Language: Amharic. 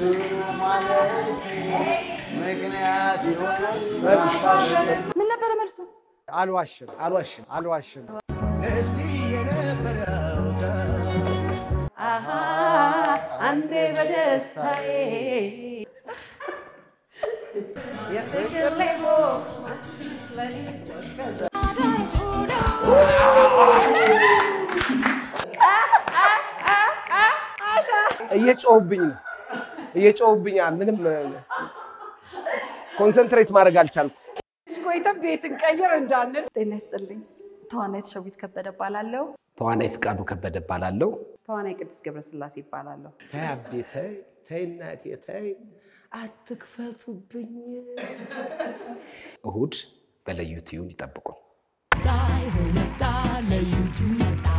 من نبر مرسو الواشم الواشم الواشم እየጮህብኝ ነው እየጮህብኛል ምንም ኮንሰንትሬት ማድረግ አልቻልኩ እስኮይታ ቤትን ቀየር እንዳንል ጤና ይስጥልኝ ተዋናይ ተሸዊት ከበደ ባላለው ተዋናይ ፍቃዱ ከበደ ባላለው ተዋናይ ቅድስ ገብረስላሴ ይባላለው ታያብቴ ታይናት የታይ አትክፈቱብኝ እሁድ በለዩቲዩን ይጣበቁ ታይ ሆነ ታ ለዩቲዩን